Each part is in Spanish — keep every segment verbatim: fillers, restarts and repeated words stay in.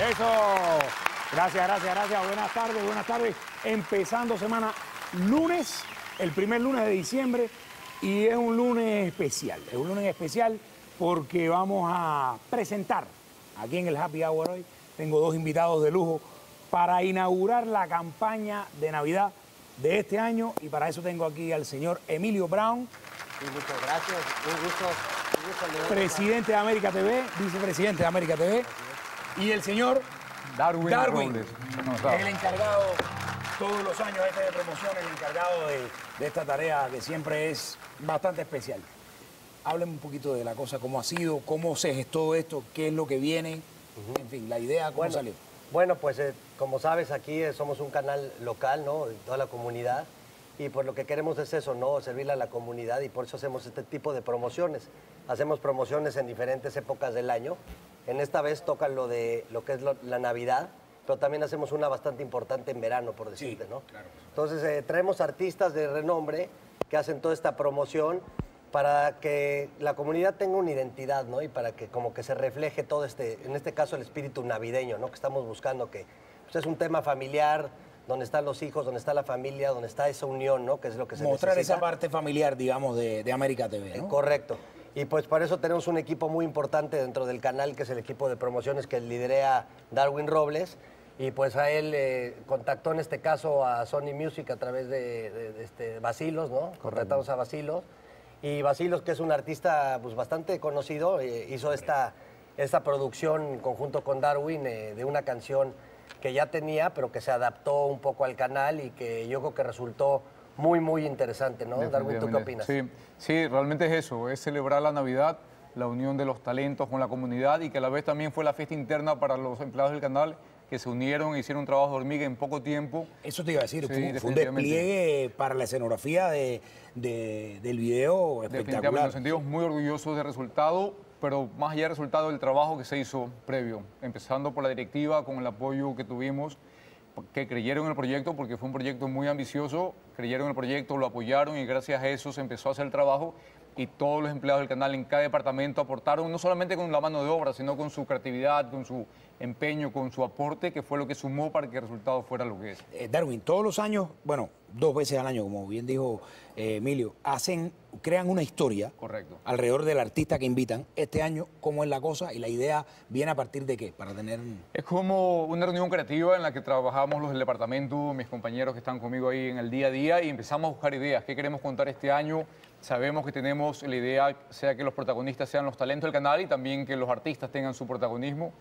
Eso. Gracias, gracias, gracias. Buenas tardes, buenas tardes. Empezando semana lunes, el primer lunes de diciembre, y es un lunes especial. Es un lunes especial porque vamos a presentar aquí en el Happy Hour hoy. Tengo dos invitados de lujo para inaugurar la campaña de Navidad de este año, y para eso tengo aquí al señor Emilio Brown. Sí, muchas gracias, un gusto, un gusto leer, presidente de América T V, vicepresidente de América T V, y el señor Darwin, Darwin Robles, el encargado todos los años este de promoción, el encargado de, de esta tarea que siempre es bastante especial. Háblenme un poquito de la cosa, cómo ha sido, cómo se gestó esto, qué es lo que viene, uh-huh. en fin, la idea, cómo bueno, salió. Bueno, pues eh, como sabes, aquí eh, somos un canal local, ¿no? Toda la comunidad, y pues lo que queremos es eso, ¿no? Servirle a la comunidad, y por eso hacemos este tipo de promociones. Hacemos promociones en diferentes épocas del año. En esta vez toca lo de lo que es lo, la Navidad, pero también hacemos una bastante importante en verano, por decirte, sí, ¿no? Claro. Entonces eh, traemos artistas de renombre que hacen toda esta promoción para que la comunidad tenga una identidad, ¿no? Y para que como que se refleje todo este, en este caso el espíritu navideño, ¿no? Que estamos buscando, que pues, es un tema familiar, donde están los hijos, donde está la familia, donde está esa unión, ¿no? Que es lo que se mostrar necesita. Esa parte familiar, digamos, de, de América T V, ¿no? Eh, correcto. Y pues para eso tenemos un equipo muy importante dentro del canal, que es el equipo de promociones que lidera Darwin Robles. Y pues a él eh, contactó en este caso a Sony Music a través de, de, de este, Bacilos, ¿no? Correcto. Contratamos a Bacilos. Y Bacilos, que es un artista pues, bastante conocido, eh, hizo esta, esta producción en conjunto con Darwin eh, de una canción que ya tenía, pero que se adaptó un poco al canal y que yo creo que resultó muy, muy interesante, ¿no? Darwin, ¿tú qué opinas? Sí, sí, realmente es eso, es celebrar la Navidad, la unión de los talentos con la comunidad, y que a la vez también fue la fiesta interna para los empleados del canal, que se unieron, hicieron un trabajo de hormiga en poco tiempo. Eso te iba a decir, sí, fue un despliegue para la escenografía de, de, del video espectacular. Nos sentimos muy orgullosos del resultado, pero más allá del resultado, del trabajo que se hizo previo, empezando por la directiva, con el apoyo que tuvimos, que creyeron en el proyecto, porque fue un proyecto muy ambicioso, creyeron en el proyecto, lo apoyaron, y gracias a eso se empezó a hacer el trabajo, y todos los empleados del canal en cada departamento aportaron, no solamente con la mano de obra, sino con su creatividad, con su empeño, con su aporte, que fue lo que sumó para que el resultado fuera lo que es. Eh, Darwin, todos los años, bueno, dos veces al año, como bien dijo eh, Emilio, hacen, crean una historia. Correcto. Alrededor del artista que invitan. Este año, ¿cómo es la cosa? Y la idea viene a partir de qué, para tener... Es como una reunión creativa en la que trabajamos los del departamento, mis compañeros que están conmigo ahí en el día a día, y empezamos a buscar ideas. ¿Qué queremos contar este año? Sabemos que tenemos la idea, sea que los protagonistas sean los talentos del canal y también que los artistas tengan su protagonismo.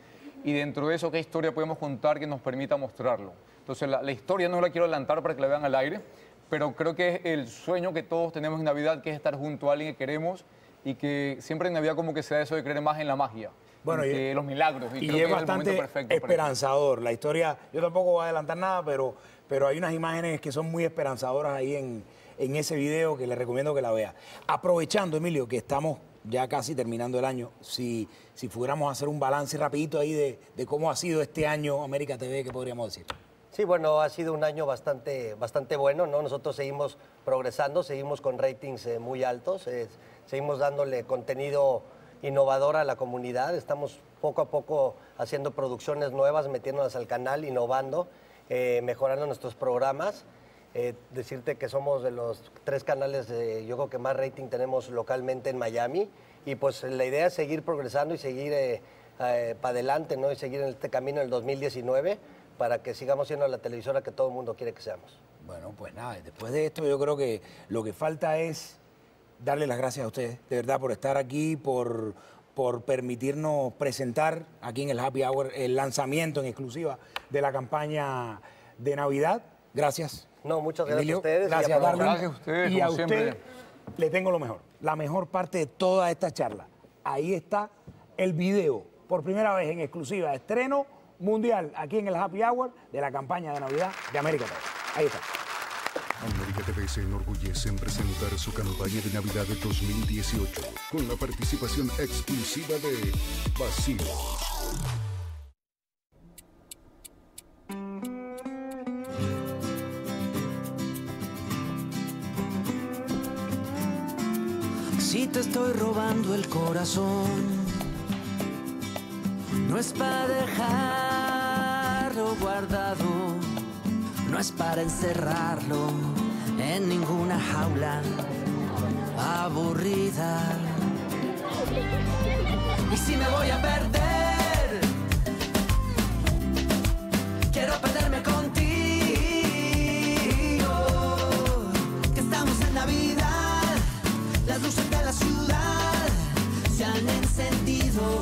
Y dentro de eso, ¿qué historia podemos contar que nos permita mostrarlo? Entonces, la, la historia no la quiero adelantar para que la vean al aire, pero creo que es el sueño que todos tenemos en Navidad, que es estar junto a alguien que queremos, y que siempre en Navidad como que se da eso de creer más en la magia, bueno, en y, que los milagros. Y, y creo es que bastante es el perfecto esperanzador. La historia, yo tampoco voy a adelantar nada, pero, pero hay unas imágenes que son muy esperanzadoras ahí en, en ese video, que les recomiendo que la vean. Aprovechando, Emilio, que estamos... ya casi terminando el año, si, si pudiéramos hacer un balance rapidito ahí de, de cómo ha sido este año América T V, ¿qué podríamos decir? Sí, bueno, ha sido un año bastante, bastante bueno, ¿no? Nosotros seguimos progresando, seguimos con ratings eh, muy altos, eh, seguimos dándole contenido innovador a la comunidad, estamos poco a poco haciendo producciones nuevas, metiéndolas al canal, innovando, eh, mejorando nuestros programas. Eh, decirte que somos de los tres canales, de, yo creo que más rating tenemos localmente en Miami, y pues la idea es seguir progresando y seguir eh, eh, para adelante, ¿no? Y seguir en este camino en el dos mil diecinueve para que sigamos siendo la televisora que todo el mundo quiere que seamos. Bueno, pues nada, después de esto yo creo que lo que falta es darle las gracias a ustedes, de verdad, por estar aquí, por, por permitirnos presentar aquí en el Happy Hour el lanzamiento en exclusiva de la campaña de Navidad. Gracias. No, muchas gracias, Emilio, a ustedes. Gracias, Darwin. Gracias a ustedes, y a usted le tengo lo mejor, la mejor parte de toda esta charla. Ahí está el video, por primera vez en exclusiva, estreno mundial, aquí en el Happy Hour, de la campaña de Navidad de América T V. Ahí está. América T V se enorgullece en presentar su campaña de Navidad de dos mil dieciocho, con la participación exclusiva de Bacilos. Si te estoy robando el corazón, no es para dejar. tesoro guardado, no es para encerrarlo en ninguna jaula aburrida. Y si me voy a perder, quiero perderme contigo, que estamos en Navidad, las luces de la ciudad se han encendido.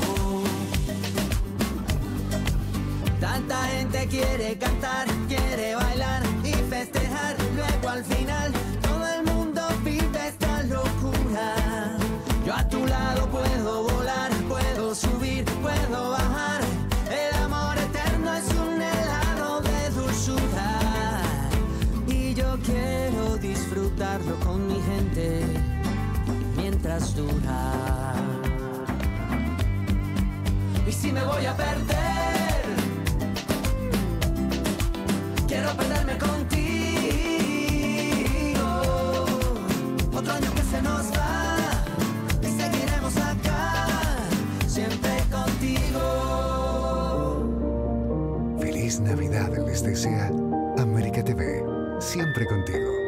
Tanta gente quiere cantar, quiere bailar y festejar. Luego al final todo el mundo vive esta locura. Yo a tu lado puedo volar, puedo subir, puedo bajar. El amor eterno es un helado de dulzura. Y yo quiero disfrutarlo con mi gente mientras dura. Y si me voy a perder, quiero perderme contigo, otro año que se nos va y seguiremos acá, siempre contigo. Feliz Navidad les desea América T V, siempre contigo.